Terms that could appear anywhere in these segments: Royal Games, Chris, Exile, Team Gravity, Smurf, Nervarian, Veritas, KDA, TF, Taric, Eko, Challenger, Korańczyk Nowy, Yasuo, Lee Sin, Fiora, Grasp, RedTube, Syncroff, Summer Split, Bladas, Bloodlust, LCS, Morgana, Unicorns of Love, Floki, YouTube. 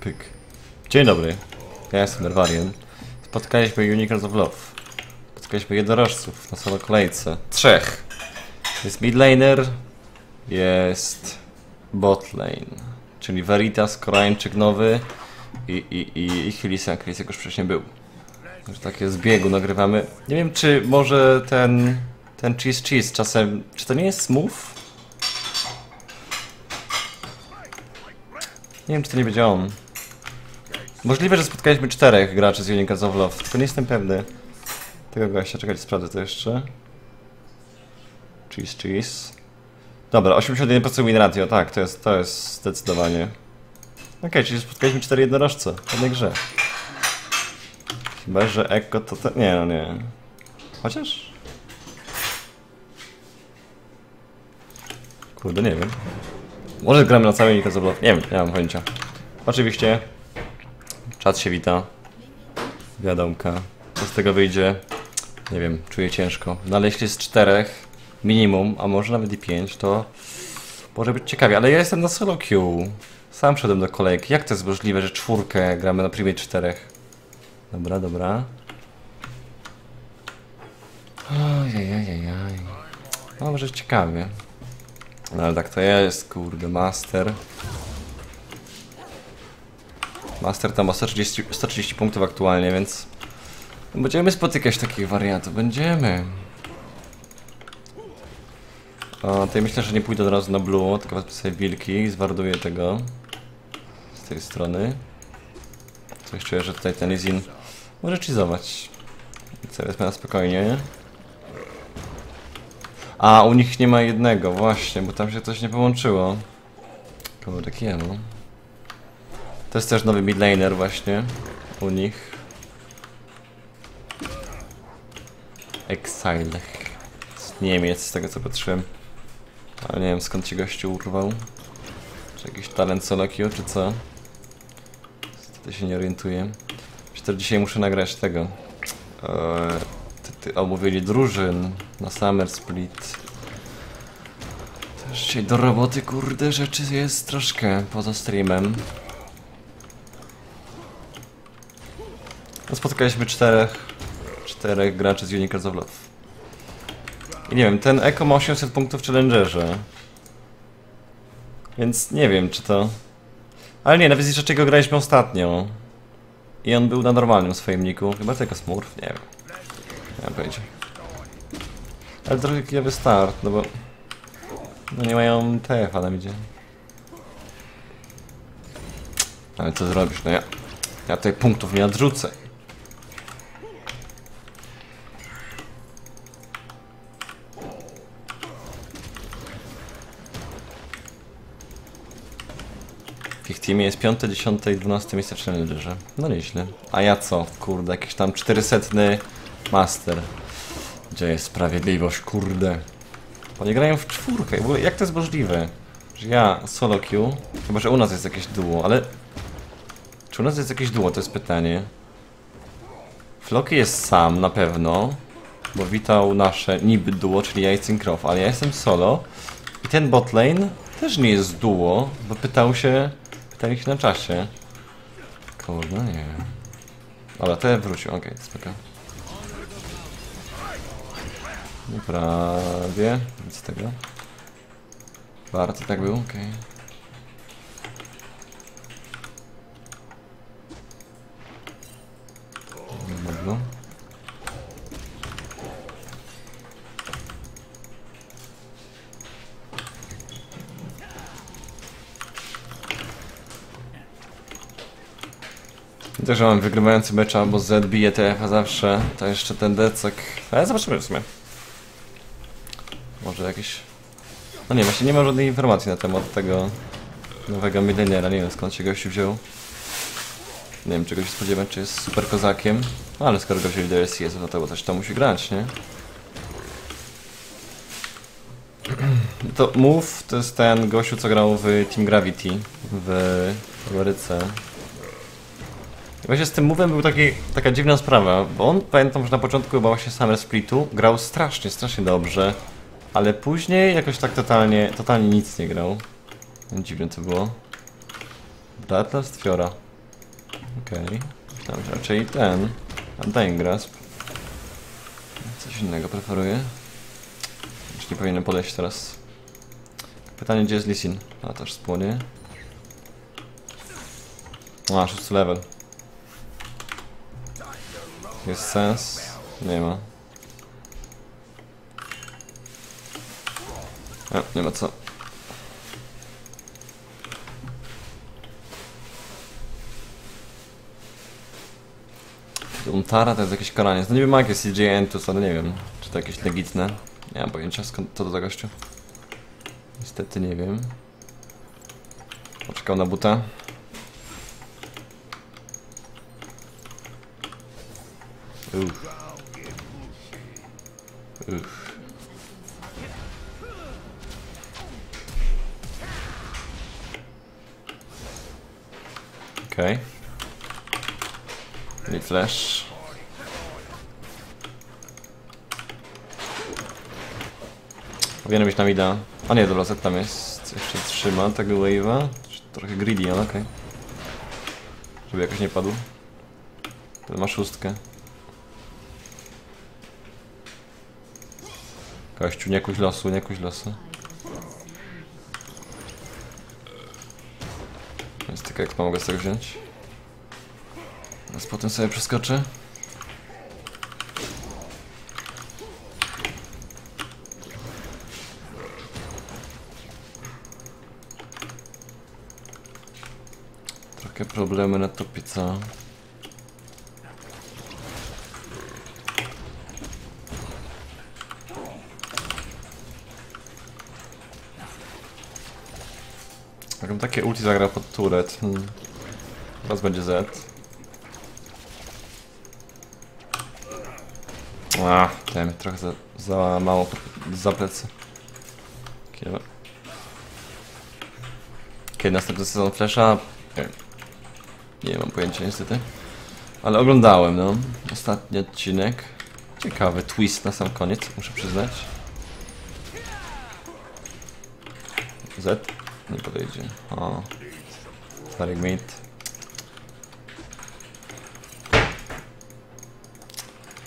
Pyk. Dzień dobry. Ja jestem Nervarian. Spotkaliśmy Unicorns of Love. Spotkaliśmy jednorożców na solo kolejce. Trzech. Jest midlaner. Jest botlane. Czyli Veritas, Korańczyk Nowy i Chris. Chris już wcześniej był. Już takie z biegu nagrywamy. Nie wiem, czy może ten cheese czasem... Czy to nie jest smooth? Nie wiem, czy to nie będzie on. Możliwe, że spotkaliśmy czterech graczy z Unicorns of Love, tylko nie jestem pewny tego gościa. Czekajcie, sprawdzę to jeszcze. Cheese. Dobra, 81% win ratio, tak, to jest zdecydowanie. Okej, czyli spotkaliśmy 4 jednorożce w jednej grze. Chyba, że Eko to te... Nie, no nie. Chociaż? Kurde, nie wiem. Może gramy na całej Unicorns of Love? Nie wiem, nie mam pojęcia. Oczywiście. Czat się wita. Wiadomka. Co z tego wyjdzie? Nie wiem, czuję ciężko. No ale jeśli z 4 minimum, a może nawet i 5, to może być ciekawie, ale ja jestem na solo queue. Sam szedłem do kolejki. Jak to jest możliwe, że czwórkę gramy na primie 4? Dobra, dobra. Ojejajajaj. No może ciekawie. No ale tak to jest, kurde, master. Master tam ma 130 punktów aktualnie, więc będziemy spotykać takich wariantów, będziemy. O, tutaj myślę, że nie pójdę od razu na blue, tylko wezmę sobie wilki i zwarduję tego z tej strony. Coś czuję, że tutaj ten Lizin może cheezować. Co, wezmę na spokojnie. A, u nich nie ma jednego, właśnie, bo tam się coś nie połączyło. Komu takiemu. To jest też nowy midlaner właśnie u nich. Exile. Z Niemiec, z tego co patrzyłem. Ale nie wiem, skąd ci gościu urwał. Czy jakiś talent solokio, czy co? Niestety się nie orientuję. Przecież dzisiaj muszę nagrać tego. Omówili drużyn na Summer Split. Też dzisiaj do roboty, kurde, rzeczy jest troszkę poza streamem. No, spotkaliśmy czterech graczy z Unicorns of Love. I nie wiem, ten Eko ma 800 punktów w Challengerze. Więc nie wiem, czy to... Ale nie, nawet z czego graliśmy ostatnio. I on był na normalnym swoim niku. Chyba tylko Smurf, nie wiem. Nie wiem, pojęcia. Ale trochę kijowy start, no bo... No nie mają TF-a na midzie. Ale co zrobisz, no ja tutaj punktów nie odrzucę. W ich teamie jest 5, 10 i 12 miejsce w Challengerze. No nieźle. A ja co? Kurde, jakiś tam 400 master. Gdzie jest sprawiedliwość? Kurde. Oni grają w czwórkę. W ogóle jak to jest możliwe? Że ja solo queue. Chyba, że u nas jest jakieś duo, ale... Czy u nas jest jakieś duo? To jest pytanie. Floki jest sam, na pewno. Bo witał nasze niby duo, czyli ja i Syncroff. Ale ja jestem solo. I ten botlane też nie jest duo, bo pytali się na czasie. Kurde, nie wiem. Dobra, te wrócił, okej, spoko. Nie prawie, nic tego. Bardzo tak był, okej. Dobra. Też mam wygrywający mecz, albo Z bije TF zawsze, to jeszcze ten decek. Ale zobaczymy w sumie. Może jakieś... No nie, właśnie nie ma żadnej informacji na temat tego nowego mileniera. Nie wiem, skąd się gościu wziął. Nie wiem, czego się spodziewać, czy jest super kozakiem. No, ale skoro go wzięli do LCS, to coś tam musi grać, nie? To Move to jest ten gościu, co grał w Team Gravity w Ameryce. Właśnie z tym move'em był taka dziwna sprawa, bo on, pamiętam, że na początku chyba właśnie Summer Splitu grał strasznie dobrze, ale później jakoś tak totalnie nic nie grał. Dziwne to było. Bladas, Fiora. Okej. Dobrze, raczej ten. Oddaję Grasp. Coś innego preferuję. Już nie powinienem podejść teraz. Pytanie, gdzie jest Lee Sin? A, też spłonie. A, 6 level. Jest sens? Nie ma. A, nie ma co. Tara to jest jakieś koranie. No niby ma jakieś CJN2, ale nie wiem, czy to jakieś legitne. Nie mam pojęcia, skąd to do tego gościu. Niestety nie wiem. Poczekał na buta. Uff. Okej. I flash. Powinien być tam idea. A nie, dobra, set tam jest. Jeszcze trzyma tego wave'a. Trochę greedy, ale okej. Żeby jakoś nie padł. Ten ma 6. Kościół, nie kuś losu, nie kuś losu. Jest tylko jak to mogę z tego wziąć. Teraz potem sobie przeskoczę. Trochę problemy na topie, co? Jakbym takie ulti zagrał pod turret. Teraz będzie Z. A, dajmy trochę za mało za plecy. Kiedy następny sezon Flesza? Nie mam pojęcia niestety. Ale oglądałem, no. Ostatni odcinek. Ciekawy twist na sam koniec, muszę przyznać. Z? Nie podejdzie. O. Taric mid.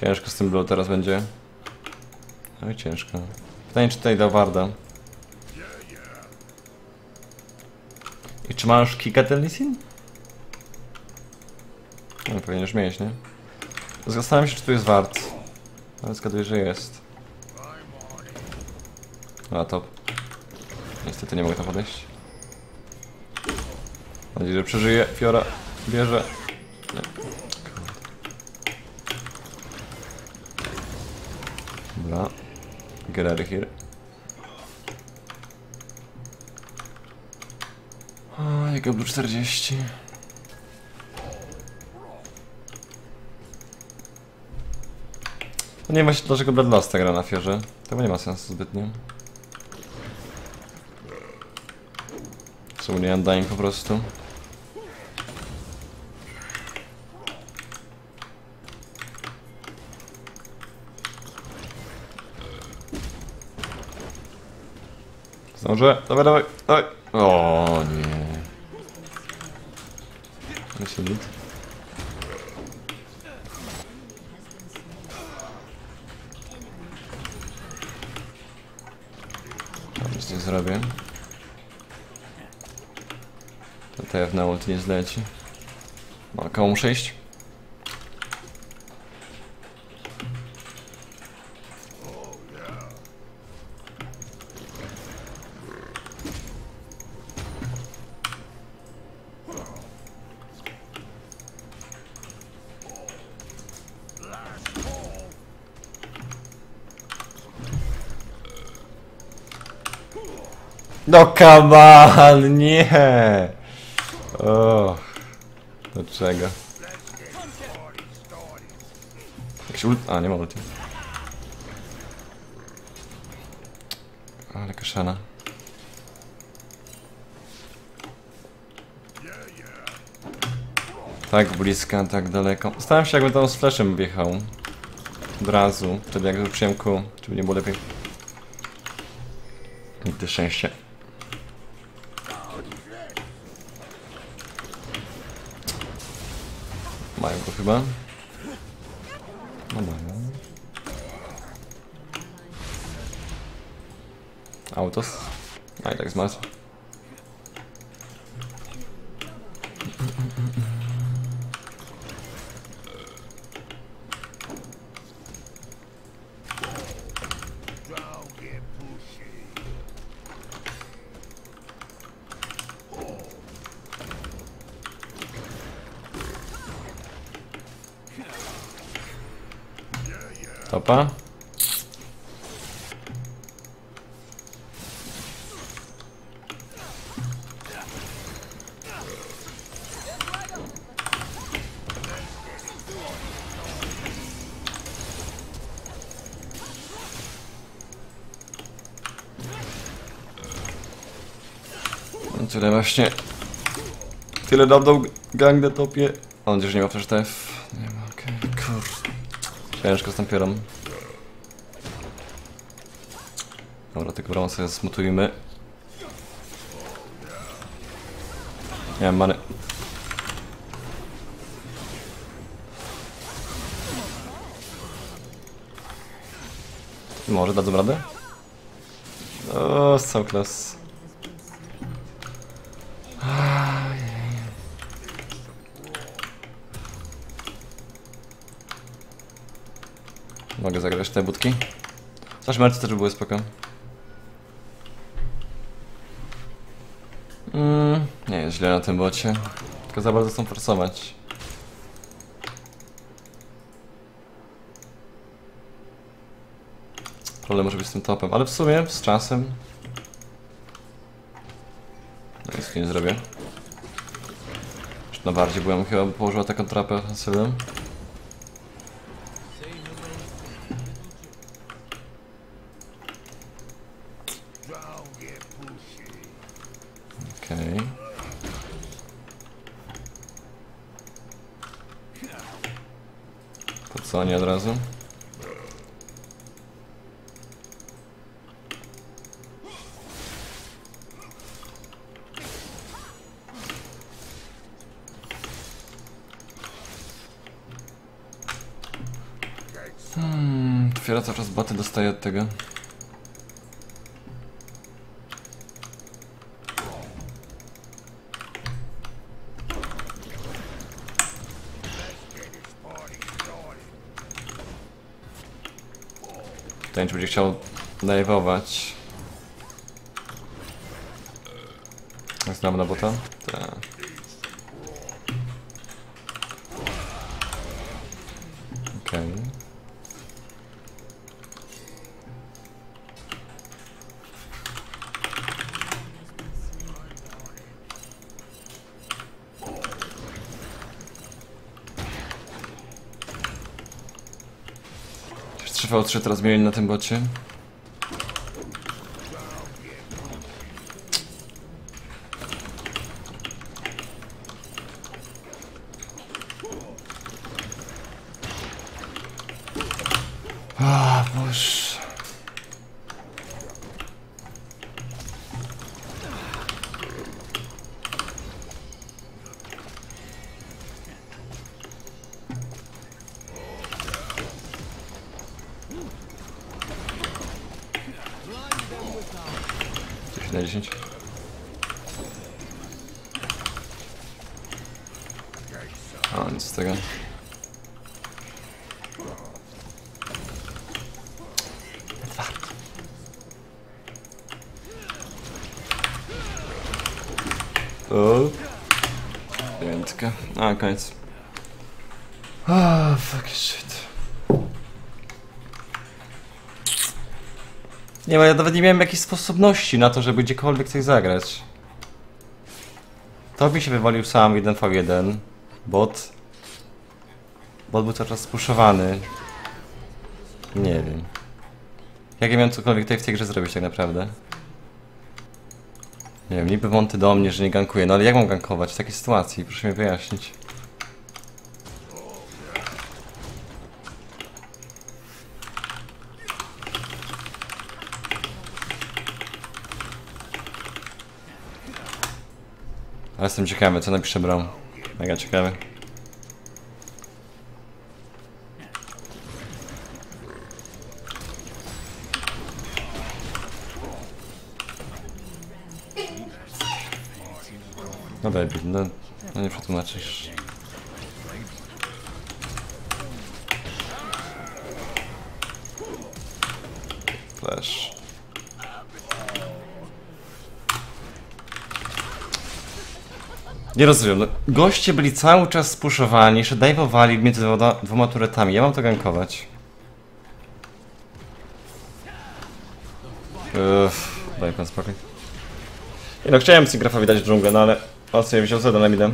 Ciężko z tym blue teraz będzie. No i ciężko. Pytanie, czy tutaj da warda. I czy ma już kika ten Lee Sin? No, powinien już mieć, nie? Zastanawiam się, czy tu jest ward. Ale zgaduję, że jest. A top. Niestety nie mogę tam podejść. Mam nadzieję, że przeżyje. Fiora bierze. Get out of here. O, jak oblu 40. No nie ma się dlaczego Bloodlust gra na Fiorze. To nie ma sensu zbytnio. Są nie undying po prostu. Może? Dawaj, dawaj, dawaj. O nie. Myślę, że... Tam nic nie zrobię. To TF na ult nie zleci. No, koło muszę iść. No come on, nie! Och, do czego? Jakiś ult... A, nie ma ulti. Ale kaszana. Tak bliska, tak daleko. Stałem się, jakbym tam z flashem wjechał. Od razu, wtedy jak rzuciłem Q, czy by nie było lepiej. Nigdy szczęście. Mają go chyba. No mają. Autos. A i tak zmarł. Topa. No tyle właśnie. Tyle dał gang na topie. On już nie ma też TF. Nie ma, okej, okay. Kurde. Ciężko z tą piorą. Dobra, tylko bramę sobie zmutujmy. Nie mam many. Może dadzą radę? O, cały klas. Mogę zagrać te budki. Znaczy mercy też były spoko. Nie jest źle na tym bocie. Tylko za bardzo chcą forsować. Problem może być z tym topem, ale w sumie z czasem. No nic nie zrobię. Na bardziej byłem chyba położyła taką trapę ofensywną. Co nie od razu? Fiora cały czas baty dostaje od tego. Ten będzie chciał najwować. Znam na bota? Tak. Okej. Okay. V3 teraz zmienili na tym bocie. A, boż. Na 10. A, nic z tego. O. Piętka. A, koniec. Ah, fuck shit. Nie ma, ja nawet nie miałem jakiejś sposobności na to, żeby gdziekolwiek coś zagrać. To mi się wywalił sam 1v1. Bot był cały czas spuszowany. Nie wiem. Jak ja miałem cokolwiek tutaj w tej grze zrobić tak naprawdę? Nie wiem, niby wąty do mnie, że nie gankuję, no ale jak mam gankować w takiej sytuacji? Proszę mi wyjaśnić. Ale jestem ciekawy, co napisze Brown. Mega ciekawy. No debil, no nie przetłumaczysz. Flash. Nie rozumiem, no, goście byli cały czas spuszowani, jeszcze dajwowali między dwoma turetami, ja mam to gankować. Daj pan spokój. I no chciałem Syncroffa wydać dżunglę, no ale on sobie wziął zadam na midę.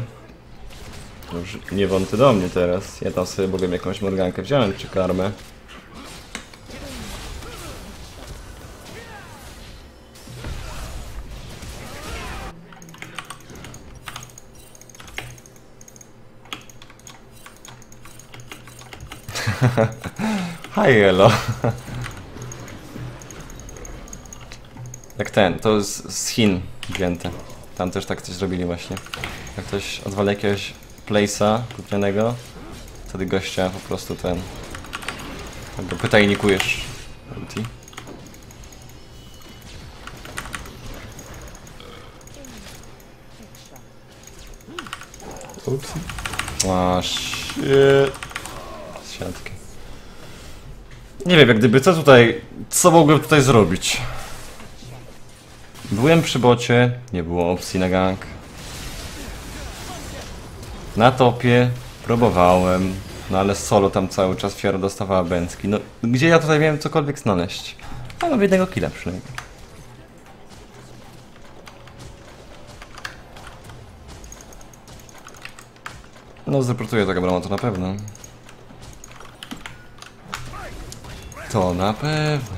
Już nie wąty do mnie teraz, ja tam sobie bowiem jakąś morgankę wziąłem czy karmę. Hi, hello. Jak ten, to z Chin wzięte. Tam też tak coś zrobili właśnie. Jak ktoś odwala jakiegoś place'a kupionego, wtedy gościa po prostu ten... go pytajnikujesz. Ups. O, z siatki. Nie wiem, jak gdyby, co mogłem tutaj zrobić? Byłem przy bocie, nie było opcji na gank. Na topie próbowałem, no ale solo tam cały czas Fiora dostawała bęcki. No gdzie ja tutaj miałem cokolwiek znaleźć? A mam jednego killa przynajmniej. No zreportuję tego brama, to na pewno. To na pewno.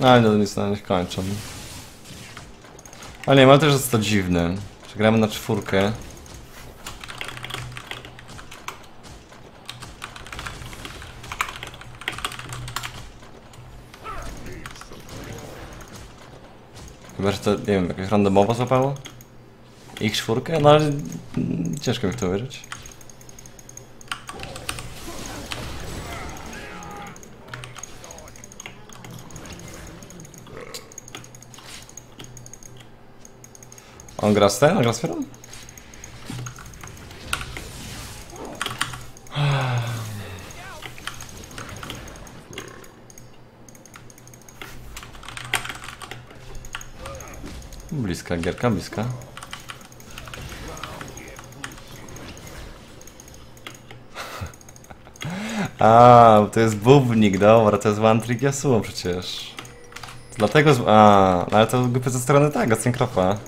Ale no nic na nich kończą. Ale nie, ale też jest to dziwne. Gramy na czwórkę. Chyba, że to, nie wiem, jakoś randomowo złapało? Ich czwórkę? No ale... ciężko mi w to uwierzyć. On gra z ten? On gra z Fiorą? Bliska gierka, bliska. A, to jest bubnik, dobra, to jest one trick Yasuo przecież. Dlatego z... A, ale to głupie ze strony tego, Syncroffa.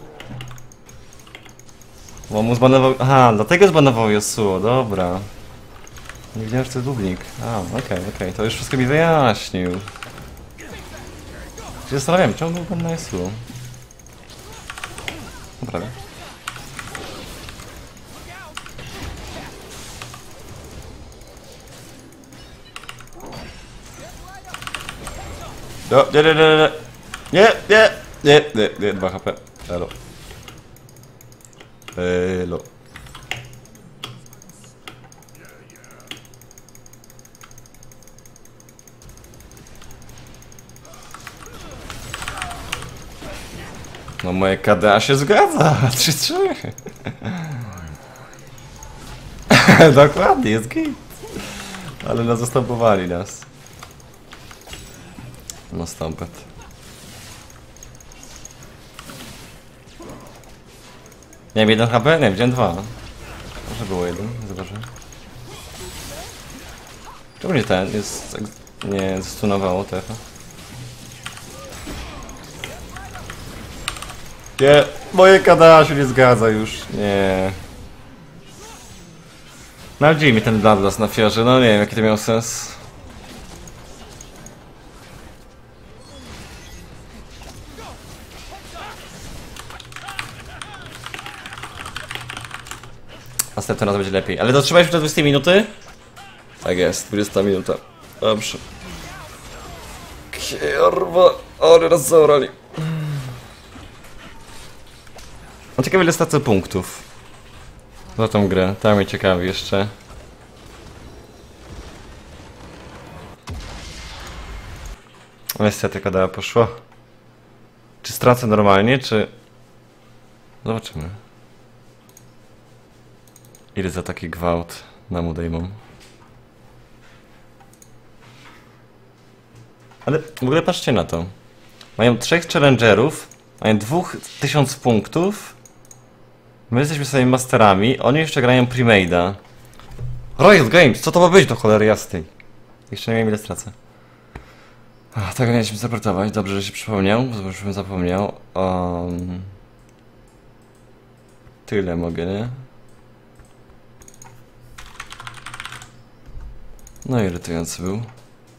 Bo mu zbanował... Aha, dlatego zbanował Yasuo, dobra. Nie wiedziałem, że to jest dubnik. A, okej, to już wszystko mi wyjaśnił. Się zastanawiam, czemu był pan na Yasuo? No prawie. No, nie, 2 HP. Elo. Hello. No moje KDA się zgadza, 3-3. Dokładnie, jest git. Ale nas zastępowali nas. No stąpet. Miałem 1 HP? Nie, wziąłem 2. Może było 1, zobaczę. Czemu mnie ten jest... nie zastunowało TF-a? Nie, moje KDA się nie zgadza już, nie. Nadzieje mi ten Bloodlust na Fiorze, no nie wiem jaki to miał sens. Następny raz będzie lepiej, ale dotrzymaliśmy do 20 minuty? Tak jest, 20 minuta. Dobrze. Kierwa, ale raz zaorali. No ciekawe ile stracę punktów za tą grę, tam mnie ciekawi jeszcze. Bestia tylko dała poszło. Czy stracę normalnie, czy... Zobaczymy. Ile za taki gwałt nam odejmą? Ale w ogóle patrzcie na to. Mają 3 challengerów, mają 2000 punktów. My jesteśmy sobie masterami, oni jeszcze grają premade'a. Royal Games, co to ma być do cholery jasnej? Jeszcze nie wiem ile stracę. Ach, tego mieliśmy zaportować, dobrze, że się przypomniał, bo już bym zapomniał. Tyle mogę, nie? No i rytujący był.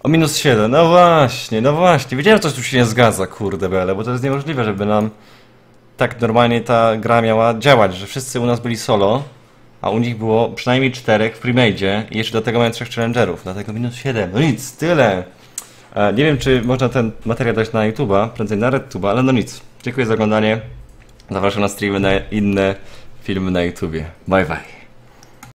O minus 7, no właśnie, no właśnie. Wiedziałem, że coś tu się nie zgadza, kurde bele, bo to jest niemożliwe, żeby nam tak normalnie ta gra miała działać, że wszyscy u nas byli solo, a u nich było przynajmniej 4 w premade'zie i jeszcze do tego mają 3 challengerów, dlatego minus 7, no nic, tyle. Nie wiem, czy można ten materiał dać na YouTube'a, prędzej na RedTube'a, ale no nic. Dziękuję za oglądanie. Zapraszam na streamy, na inne filmy na YouTubie. Bye bye.